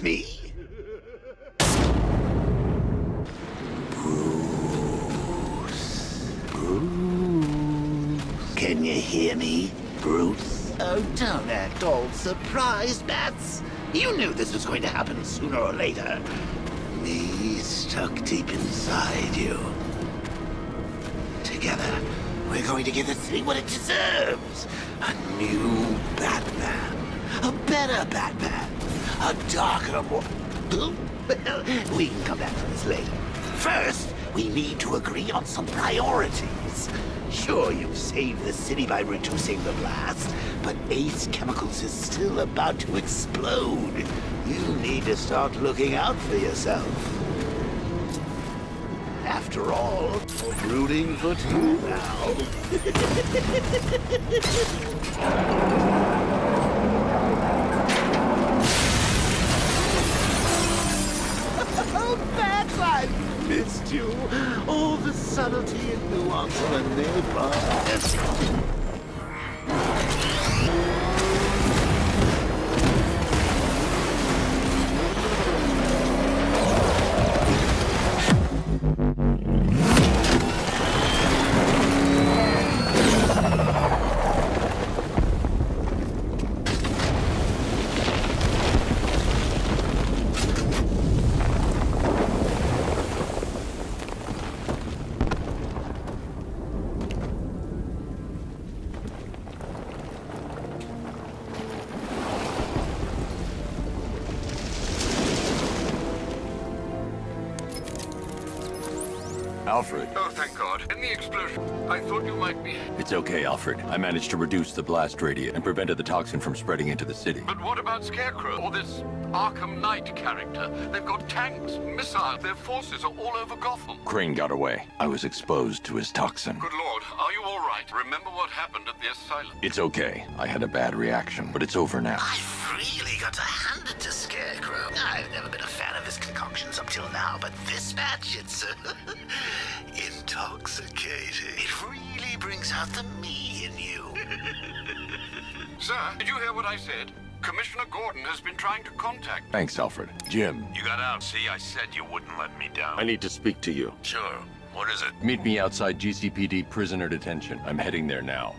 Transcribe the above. against me? Bruce. Bruce. Can you hear me, Bruce? Oh, don't act all surprised, Bats. You knew this was going to happen sooner or later. Me stuck deep inside you. Together, we're going to give the city what it deserves. A new Batman. A better Batman. A darker one. Well, we can come back to this later. First, we need to agree on some priorities. Sure, you've saved the city by reducing the blast, but Ace Chemicals is still about to explode. You need to start looking out for yourself. After all, we're rooting for two now. Oh, Bats, I've missed you. All the subtlety and nuance of a neighbor. Alfred. Oh, thank God. In the explosion, I thought you might be... It's okay, Alfred. I managed to reduce the blast radius and prevented the toxin from spreading into the city. But what about Scarecrow? Or this Arkham Knight character? They've got tanks, missiles, their forces are all over Gotham. Crane got away. I was exposed to his toxin. Good Lord, are you all right? Remember what happened at the asylum? It's okay. I had a bad reaction, but it's over now. I've really got to hand it to Scarecrow. I've never been a fan of his concoctions up till now, but this batch, it's... intoxicating. It really brings out the me in you. Sir, did you hear what I said? Commissioner Gordon has been trying to contact me. Thanks, Alfred. Jim. You got out. See, I said you wouldn't let me down. I need to speak to you. Sure. What is it? Meet me outside GCPD prisoner detention. I'm heading there now.